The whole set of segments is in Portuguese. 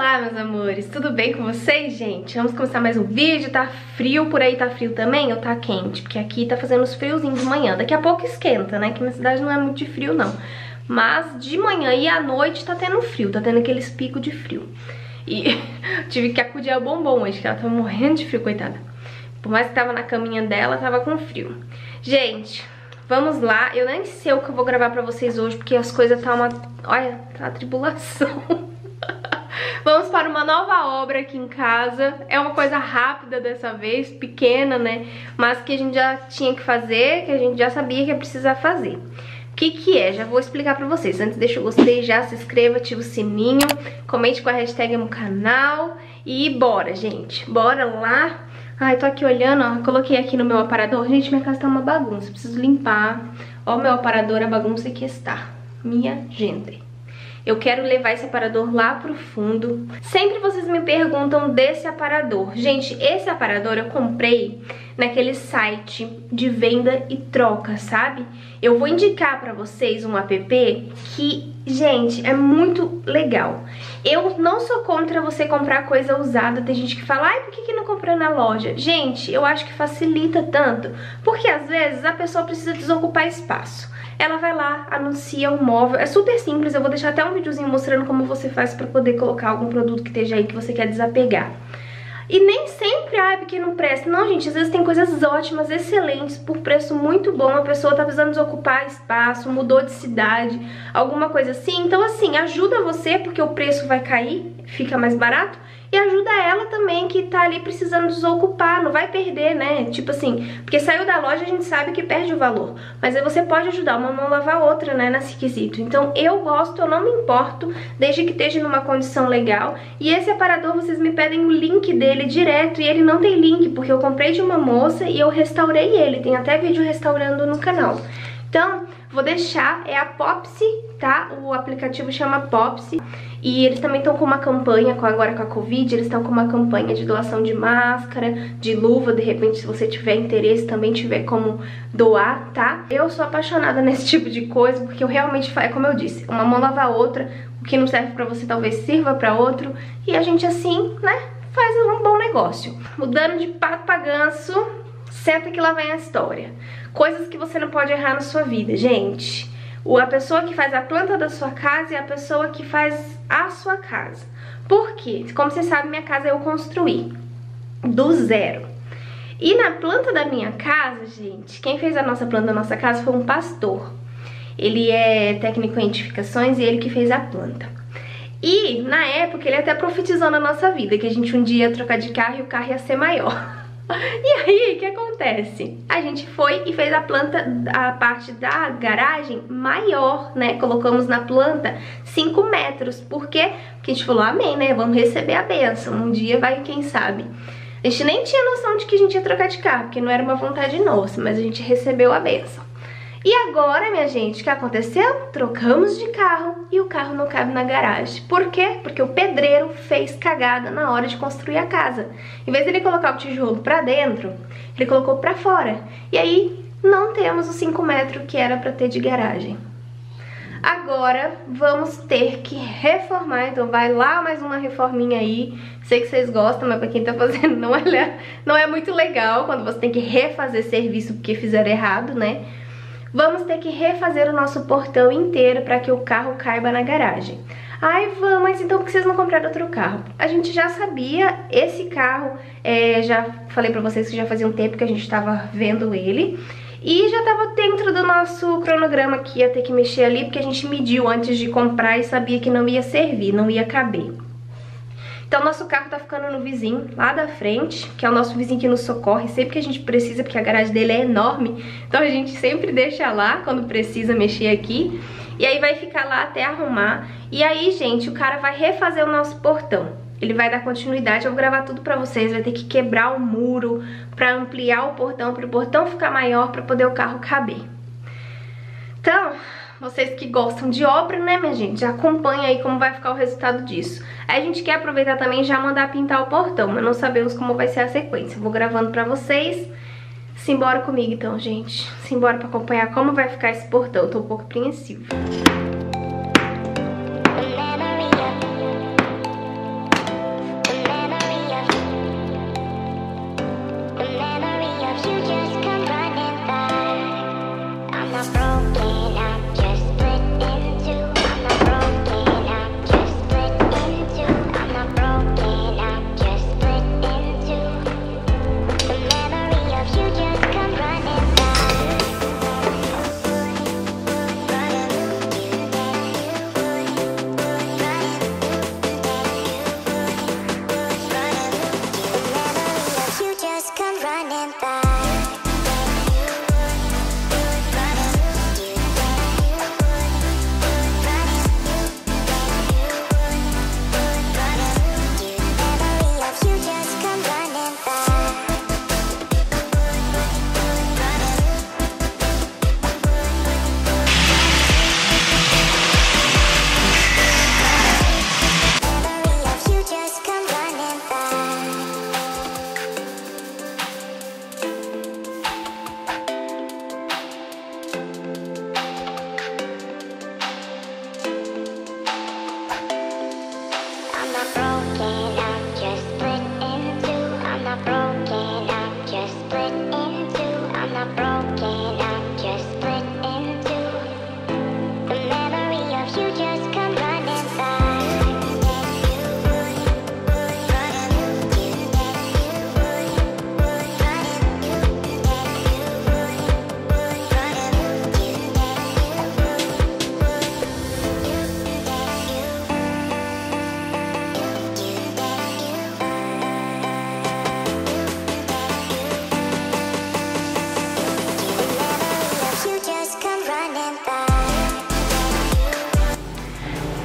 Olá, meus amores, tudo bem com vocês, gente? Vamos começar mais um vídeo. Tá frio, por aí tá frio também ou tá quente? Porque aqui tá fazendo os friozinhos de manhã. Daqui a pouco esquenta, né? Que minha cidade não é muito de frio, não. Mas de manhã e à noite tá tendo frio, tá tendo aqueles picos de frio. E tive que acudir ao bombom hoje, que ela tava morrendo de frio, coitada. Por mais que tava na caminha dela, tava com frio. Gente, vamos lá. Eu nem sei o que eu vou gravar pra vocês hoje, porque as coisas tá uma... Olha, tá uma tribulação. Vamos para uma nova obra aqui em casa. É uma coisa rápida dessa vez, pequena, né? Mas que a gente já tinha que fazer, que a gente já sabia que ia precisar fazer. O que que é? Já vou explicar pra vocês. Antes, deixa o gostei, já se inscreva, ativa o sininho, comente com a hashtag no canal e bora, gente. Bora lá. Ai, tô aqui olhando, ó. Coloquei aqui no meu aparador. Gente, minha casa tá uma bagunça, preciso limpar. Ó meu aparador, a bagunça que está. Minha gente. Eu quero levar esse aparador lá pro fundo. Sempre vocês me perguntam desse aparador. Gente, esse aparador eu comprei naquele site de venda e troca, sabe? Eu vou indicar pra vocês um app que, gente, é muito legal. Eu não sou contra você comprar coisa usada. Tem gente que fala, ai, por que não compra na loja? Gente, eu acho que facilita tanto. Porque às vezes a pessoa precisa desocupar espaço. Ela vai lá, anuncia um móvel. É super simples, eu vou deixar até um videozinho mostrando como você faz pra poder colocar algum produto que esteja aí que você quer desapegar. E nem sempre, ah, porque não presta. Não, gente, às vezes tem coisas ótimas, excelentes, por preço muito bom. A pessoa tá precisando desocupar espaço, mudou de cidade, alguma coisa assim. Então, assim, ajuda você, porque o preço vai cair, fica mais barato. E ajuda ela também, que tá ali precisando desocupar, não vai perder, né? Tipo assim, porque saiu da loja, a gente sabe que perde o valor. Mas aí você pode ajudar uma mão a lavar a outra, né, nesse quesito. Então eu gosto, eu não me importo, desde que esteja numa condição legal. E esse aparador, vocês me pedem o link dele direto, e ele não tem link, porque eu comprei de uma moça e eu restaurei ele. Tem até vídeo restaurando no canal. Então, vou deixar, é a Popsy, tá? O aplicativo chama Popsy. E eles também estão com uma campanha, agora com a Covid, eles estão com uma campanha de doação de máscara, de luva, de repente, se você tiver interesse, também tiver como doar, tá? Eu sou apaixonada nesse tipo de coisa, porque eu realmente, é como eu disse, uma mão lava a outra, o que não serve pra você talvez sirva pra outro, e a gente assim, né, faz um bom negócio. Mudando de pato pra ganso, senta que lá vem a história. Coisas que você não pode errar na sua vida, gente. A pessoa que faz a planta da sua casa e a pessoa que faz a sua casa. Por quê? Como vocês sabem, minha casa eu construí do zero. E na planta da minha casa, gente, quem fez a nossa planta da nossa casa foi um pastor. Ele é técnico em edificações e ele que fez a planta. E na época ele até profetizou na nossa vida, que a gente um dia ia trocar de carro e o carro ia ser maior. E aí, o que acontece? A gente foi e fez a planta, a parte da garagem maior, né? Colocamos na planta 5 metros. Por quê? Porque a gente falou, amém, né? Vamos receber a bênção. Um dia vai, quem sabe. A gente nem tinha noção de que a gente ia trocar de carro, porque não era uma vontade nossa, mas a gente recebeu a bênção. E agora, minha gente, o que aconteceu? Trocamos de carro e o carro não cabe na garagem. Por quê? Porque o pedreiro fez cagada na hora de construir a casa. Em vez de ele colocar o tijolo pra dentro, ele colocou pra fora. E aí, não temos os 5 metros que era pra ter de garagem. Agora, vamos ter que reformar. Então vai lá mais uma reforminha aí. Sei que vocês gostam, mas pra quem tá fazendo não é muito legal quando você tem que refazer serviço porque fizeram errado, né? Vamos ter que refazer o nosso portão inteiro para que o carro caiba na garagem. Ai, vamos, mas então por que vocês não compraram outro carro? A gente já sabia, esse carro, já falei para vocês que já fazia um tempo que a gente estava vendo ele. E já estava dentro do nosso cronograma que ia ter que mexer ali, porque a gente mediu antes de comprar e sabia que não ia servir, não ia caber. Então nosso carro tá ficando no vizinho lá da frente, que é o nosso vizinho que nos socorre sempre que a gente precisa, porque a garagem dele é enorme. Então a gente sempre deixa lá quando precisa mexer aqui. E aí vai ficar lá até arrumar. E aí, gente, o cara vai refazer o nosso portão. Ele vai dar continuidade, eu vou gravar tudo pra vocês. Vai ter que quebrar o muro pra ampliar o portão, pro portão ficar maior, pra poder o carro caber. Então... vocês que gostam de obra, né, minha gente? Já acompanha aí como vai ficar o resultado disso. Aí a gente quer aproveitar também e já mandar pintar o portão, mas não sabemos como vai ser a sequência. Eu vou gravando pra vocês. Simbora comigo então, gente. Simbora pra acompanhar como vai ficar esse portão. Eu tô um pouco apreensiva.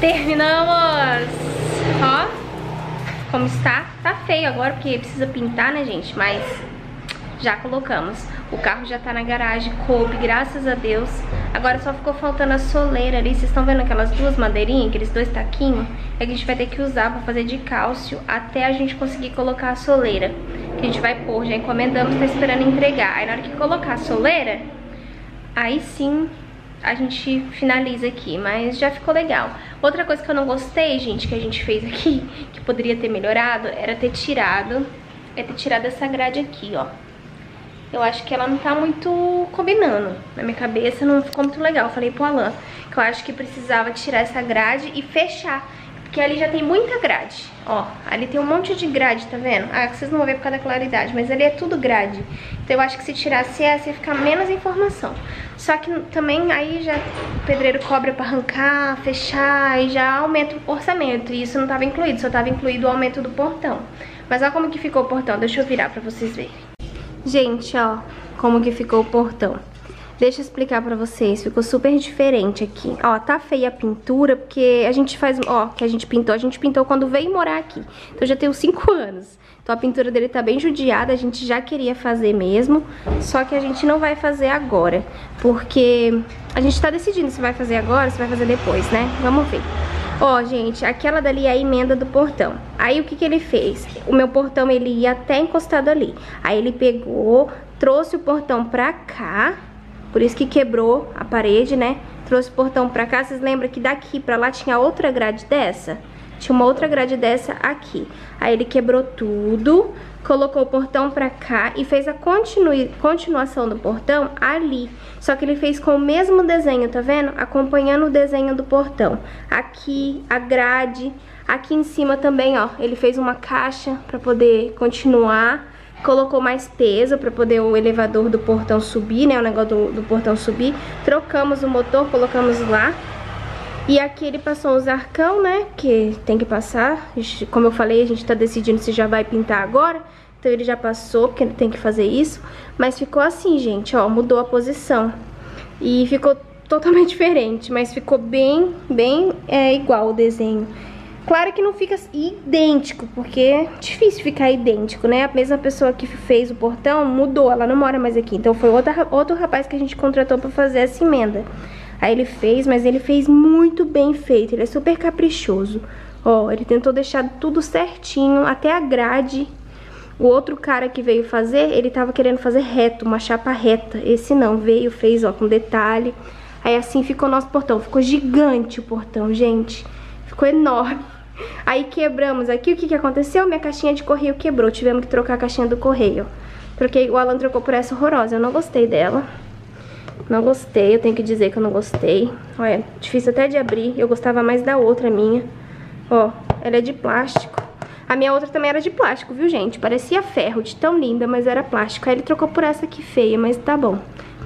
Terminamos! Ó, como está? Tá feio agora, porque precisa pintar, né, gente? Mas já colocamos. O carro já tá na garagem, coube, graças a Deus. Agora só ficou faltando a soleira ali. Vocês estão vendo aquelas duas madeirinhas, aqueles dois taquinhos? É que a gente vai ter que usar pra fazer de cálcio até a gente conseguir colocar a soleira. Que a gente vai pôr, já encomendamos, tá esperando entregar. Aí na hora que colocar a soleira, aí sim a gente finaliza aqui, mas já ficou legal. Outra coisa que eu não gostei, gente, que a gente fez aqui, que poderia ter melhorado, era ter tirado essa grade aqui, ó. Eu acho que ela não tá muito combinando. Na minha cabeça não ficou muito legal. Eu falei pro Alan que eu acho que precisava tirar essa grade e fechar, porque ali já tem muita grade. Ó, ali tem um monte de grade, tá vendo? Ah, que vocês não vão ver por causa da claridade, mas ali é tudo grade. Então eu acho que se tirasse essa ia ficar menos informação. Só que também aí já o pedreiro cobra pra arrancar, fechar, e já aumenta o orçamento. E isso não tava incluído, só tava incluído o aumento do portão. Mas olha como que ficou o portão, deixa eu virar pra vocês verem. Gente, ó, como que ficou o portão. Deixa eu explicar pra vocês, ficou super diferente aqui. Ó, tá feia a pintura, porque a gente faz... Ó, que a gente pintou quando veio morar aqui. Então já tem uns 5 anos. Então a pintura dele tá bem judiada, a gente já queria fazer mesmo. Só que a gente não vai fazer agora, porque a gente tá decidindo se vai fazer agora ou se vai fazer depois, né? Vamos ver. Ó, gente, aquela dali é a emenda do portão. Aí o que que ele fez? O meu portão, ele ia até encostado ali. Aí ele pegou, trouxe o portão pra cá... Por isso que quebrou a parede, né? Trouxe o portão pra cá. Vocês lembram que daqui pra lá tinha outra grade dessa? Tinha uma outra grade dessa aqui. Aí ele quebrou tudo, colocou o portão pra cá e fez a continuação do portão ali. Só que ele fez com o mesmo desenho, tá vendo? Acompanhando o desenho do portão. Aqui, a grade. Aqui em cima também, ó. Ele fez uma caixa pra poder continuar. Colocou mais peso para poder o elevador do portão subir, né? O negócio do portão subir. Trocamos o motor, colocamos lá. E aqui ele passou os arcão, né? Que tem que passar. Como eu falei, a gente tá decidindo se já vai pintar agora. Então ele já passou, porque ele tem que fazer isso. Mas ficou assim, gente, ó. Mudou a posição. E ficou totalmente diferente. Mas ficou bem, bem igual o desenho. Claro que não fica idêntico, porque é difícil ficar idêntico, né? A mesma pessoa que fez o portão mudou, ela não mora mais aqui. Então foi outro rapaz que a gente contratou pra fazer essa emenda. Aí ele fez, mas ele fez muito bem feito, ele é super caprichoso. Ó, ele tentou deixar tudo certinho, até a grade. O outro cara que veio fazer, ele tava querendo fazer reto, uma chapa reta. Esse não, veio, fez, ó, com detalhe. Aí assim ficou o nosso portão, ficou gigante o portão, gente. Ficou enorme. Aí quebramos aqui. O que que aconteceu? Minha caixinha de correio quebrou. Tivemos que trocar a caixinha do correio. Troquei, o Alan trocou por essa horrorosa. Eu não gostei dela. Não gostei. Eu tenho que dizer que eu não gostei. Olha, difícil até de abrir. Eu gostava mais da outra minha. Ó, ela é de plástico. A minha outra também era de plástico, viu, gente? Parecia ferro de tão linda, mas era plástico. Aí ele trocou por essa aqui feia, mas tá bom.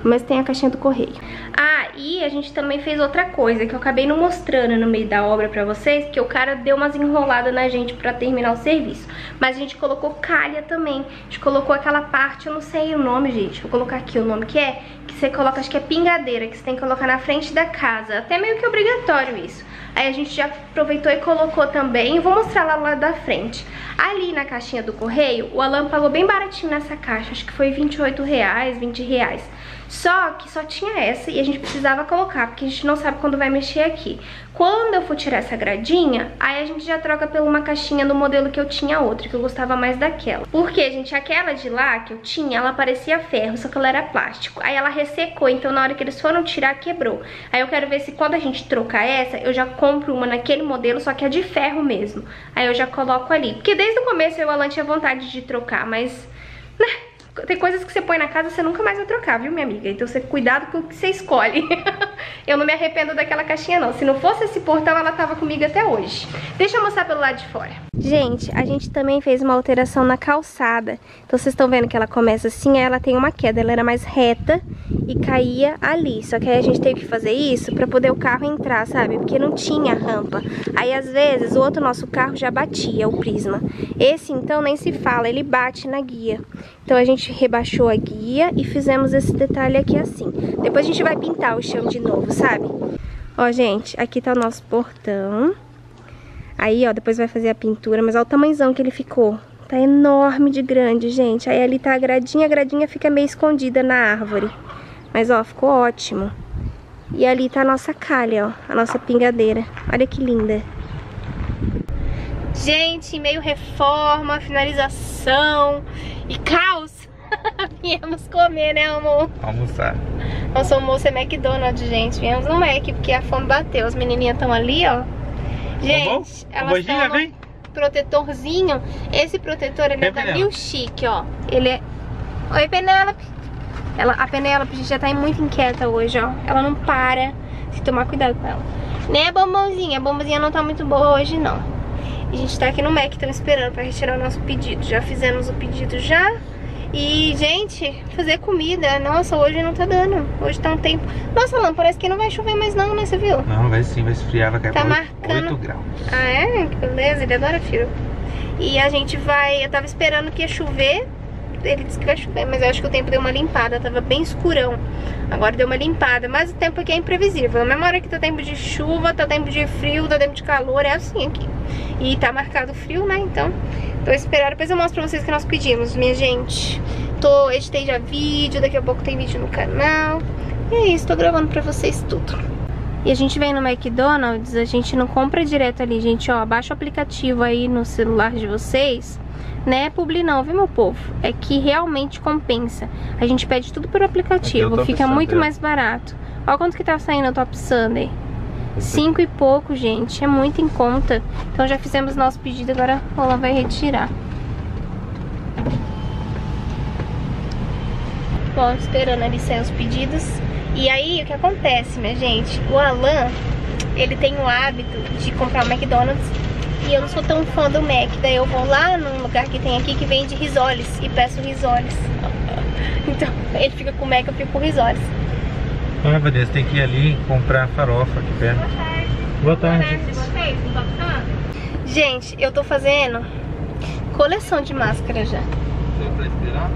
Mas tem a caixinha do correio. Ah, e a gente também fez outra coisa, que eu acabei não mostrando no meio da obra pra vocês, que o cara deu umas enroladas na gente pra terminar o serviço. Mas a gente colocou calha também. A gente colocou aquela parte, eu não sei o nome, gente. Vou colocar aqui o nome que é. Que você coloca, acho que é pingadeira, que você tem que colocar na frente da casa. Até meio que obrigatório isso. Aí a gente já aproveitou e colocou também. Vou mostrar lá do lado da frente. Ali na caixinha do correio, o Alan pagou bem baratinho nessa caixa. Acho que foi R$28, R$20. Só que só tinha essa e a gente precisava colocar, porque a gente não sabe quando vai mexer aqui. Quando eu for tirar essa gradinha, aí a gente já troca por uma caixinha do modelo que eu tinha outra, que eu gostava mais daquela. Porque, gente, aquela de lá que eu tinha, ela parecia ferro, só que ela era plástico. Aí ela ressecou, então na hora que eles foram tirar, quebrou. Aí eu quero ver se quando a gente trocar essa, eu já compro uma naquele modelo, só que é de ferro mesmo. Aí eu já coloco ali. Porque desde o começo eu e o Alan tinha vontade de trocar, mas... Tem coisas que você põe na casa, você nunca mais vai trocar, viu, minha amiga? Então, você cuidado com o que você escolhe. Eu não me arrependo daquela caixinha, não. Se não fosse esse portão, ela tava comigo até hoje. Deixa eu mostrar pelo lado de fora. Gente, a gente também fez uma alteração na calçada. Então, vocês estão vendo que ela começa assim, aí ela tem uma queda. Ela era mais reta e caía ali. Só que aí a gente teve que fazer isso pra poder o carro entrar, sabe? Porque não tinha rampa. Aí, às vezes, o outro nosso carro já batia o prisma. Esse, então, nem se fala. Ele bate na guia. Então, a gente rebaixou a guia e fizemos esse detalhe aqui assim. Depois a gente vai pintar o chão de novo, sabe? Ó, gente, aqui tá o nosso portão. Aí, ó, depois vai fazer a pintura, mas olha o tamanhozão que ele ficou. Tá enorme de grande, gente. Aí ali tá a gradinha fica meio escondida na árvore. Mas, ó, ficou ótimo. E ali tá a nossa calha, ó, a nossa pingadeira. Olha que linda. Gente, meio reforma, finalização e caos. Viemos comer, né, amor? Almoçar. Nosso almoço é McDonald's, gente. Viemos no Mac, porque a fome bateu. As menininhas estão ali, ó. Gente, elas tomam protetorzinho. Esse protetor, ele é da Milchique, ó. Ele é... Oi, Penélope. A Penélope já tá muito inquieta hoje, ó. Ela não para. Se tomar cuidado com ela. Né, bombonzinha? A bombonzinha não tá muito boa hoje, não. E a gente tá aqui no Mac, estamos esperando pra retirar o nosso pedido. Já fizemos o pedido, já. E, gente, fazer comida. Nossa, hoje não tá dando. Hoje tá um tempo... Nossa, Alan, parece que não vai chover mais não, né? Você viu? Não, vai sim, vai esfriar, vai cair tá marcando... 8 graus. Ah, é? Que beleza, ele adora frio. E a gente vai... Eu tava esperando que ia chover. Ele disse que vai chover, mas eu acho que o tempo deu uma limpada. Tava bem escurão. Agora deu uma limpada, mas o tempo aqui é imprevisível. Na mesma hora que tá tempo de chuva, tá tempo de frio, tá tempo de calor, é assim aqui. E tá marcado frio, né? Então... Tô esperando, depois eu mostro pra vocês o que nós pedimos, minha gente. Editei já vídeo, daqui a pouco tem vídeo no canal. E é isso, tô gravando pra vocês tudo. E a gente vem no McDonald's, a gente não compra direto ali, gente, ó. Baixa o aplicativo aí no celular de vocês. Né, publi não, viu, meu povo? É que realmente compensa. A gente pede tudo pelo aplicativo, fica muito mais barato. Ó quanto que tá saindo o Top Sunday. 5 e pouco, gente, é muito em conta. Então já fizemos nosso pedido, agora a Lola vai retirar. Bom, esperando ali sair os pedidos. E aí, o que acontece, minha gente? O Alan, ele tem o hábito de comprar o McDonald's. E eu não sou tão fã do Mac. Daí eu vou lá num lugar que tem aqui que vende risoles. E peço risoles. Então, ele fica com o Mac, eu fico com risoles. Ah, Vanessa, tem que ir ali comprar farofa aqui perto. Boa tarde. Boa tarde. Gente, eu tô fazendo coleção de máscara já. Deu pra esperar?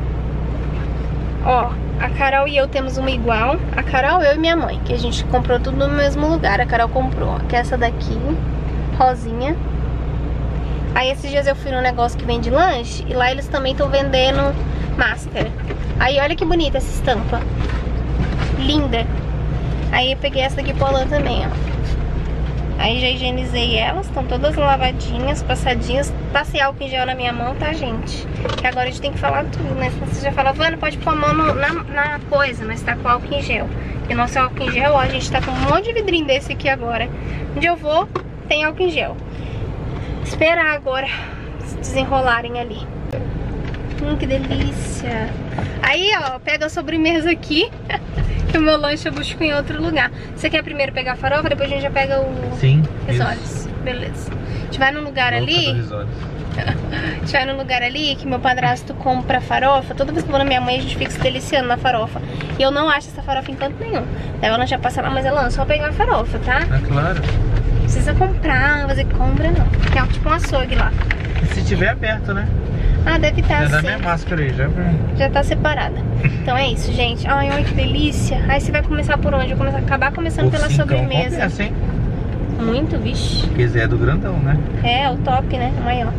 Ó, a Carol e eu temos uma igual. A Carol, eu e minha mãe, que a gente comprou tudo no mesmo lugar. A Carol comprou, ó, que é essa daqui, rosinha. Aí esses dias eu fui num negócio que vende lanche e lá eles também estão vendendo máscara. Aí olha que bonita essa estampa. Linda. Aí eu peguei essa daqui pro Alan também, ó. Aí já higienizei elas, estão todas lavadinhas, passadinhas. Passei álcool em gel na minha mão, tá, gente? Que agora a gente tem que falar tudo, né? Você já fala, Vana, pode pôr a mão na coisa, mas tá com álcool em gel. E o nosso álcool em gel, ó, a gente tá com um monte de vidrinho desse aqui agora. Onde eu vou, tem álcool em gel. Esperar agora se desenrolarem ali. Que delícia. Aí, ó, pega a sobremesa aqui. Que o meu lanche eu busco em outro lugar. Você quer primeiro pegar a farofa, depois a gente já pega o... Sim, risoles. Beleza. A gente vai num lugar ali... A gente vai num lugar ali que meu padrasto compra farofa. Toda vez que eu vou na minha mãe, a gente fica se deliciando na farofa. E eu não acho essa farofa em canto nenhum. Daí ela já passa lá, mas ela não, só pegar a farofa, tá? Ah, claro. Não precisa comprar, fazer compra, não. Tem tipo um açougue lá. E se tiver aberto, né? Ah, deve estar assim. Já dá minha máscara aí, já tá separada. Então é isso, gente. Ai, olha que delícia. Aí você vai começar por onde? Eu vou acabar começando pela sobremesa. Compensa, hein? Muito, vixe. Porque Zé é do grandão, né? É, o top, né? Maior.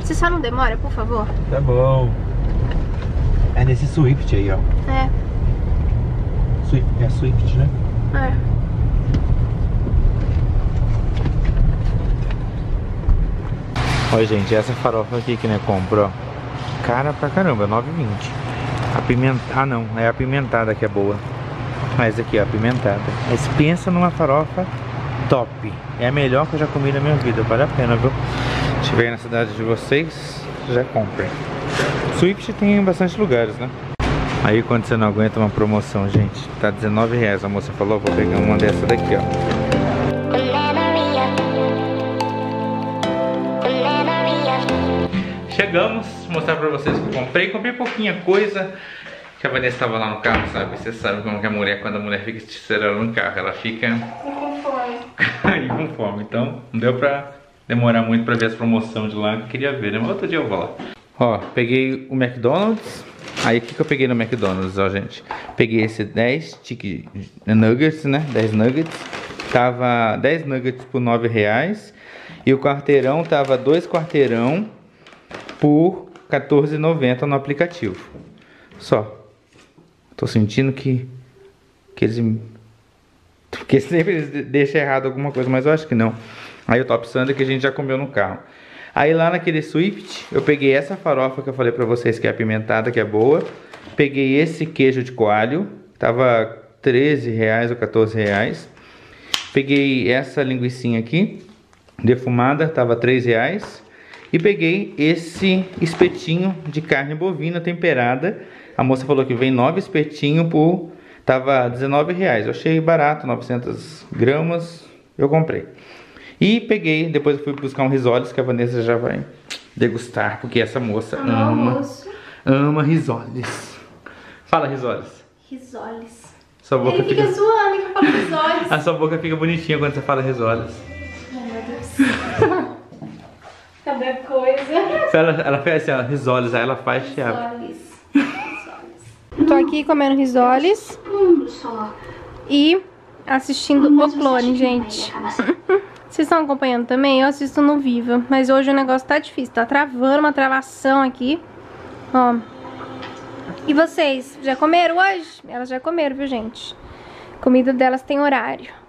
Você só não demora, por favor? Tá bom. É nesse Swift aí, ó. É. Swift, é Swift, né? É. Ó, gente, essa farofa aqui que né compra, ó. Cara pra caramba, R$ 9,20. Ah, não, é a pimentada que é boa. Mas aqui, ó, a pimentada. Mas pensa numa farofa top. É a melhor que eu já comi na minha vida, vale a pena, viu? Se estiver na cidade de vocês, já comprem. Swift tem em bastante lugares, né? Aí quando você não aguenta uma promoção, gente, tá R$19,00. A moça falou, vou pegar uma dessa daqui, ó. Chegamos, vou mostrar pra vocês o que eu comprei. Comprei pouquinha coisa. Que a Vanessa estava lá no carro, sabe? Você sabe como que a mulher, quando a mulher fica tirando no carro, ela fica... com fome. E com fome. Então, não deu pra demorar muito pra ver as promoções de lá. Que eu queria ver, né? Mas outro dia eu vou lá. Ó, peguei o McDonald's. Aí o que eu peguei no McDonald's, ó, gente? Peguei esse 10 chicken nuggets, né? 10 nuggets. Tava 10 nuggets por R$9. E o quarteirão tava 2 quarteirão por R$14,90 no aplicativo. Só. Tô sentindo que eles... Porque sempre eles deixam errado alguma coisa, mas eu acho que não. Aí o Top Sunday que a gente já comeu no carro. Aí lá naquele Swift, eu peguei essa farofa que eu falei pra vocês que é apimentada, que é boa. Peguei esse queijo de coalho, tava R$13 ou R$14. Peguei essa linguicinha aqui, defumada, tava R$3. E peguei esse espetinho de carne bovina temperada. A moça falou que vem 9 espetinhos por... Tava R$19. Eu achei barato, 900 gramas. Eu comprei. E peguei, depois eu fui buscar um risoles que a Vanessa já vai degustar, porque essa moça ama risoles. Fala risoles. Risoles. Sua boca ele fica zoando que eu falo risoles. A sua boca fica bonitinha quando você fala risoles. Ai, meu Deus. Cada coisa. Ela faz assim, ó, risoles, aí ela faz risoles. Tô aqui comendo risoles e assistindo o clone, gente. Vocês estão acompanhando também? Eu assisto no Viva, mas hoje o negócio tá difícil, tá travando, uma travação aqui, ó. E vocês, já comeram hoje? Elas já comeram, viu, gente? A comida delas tem horário.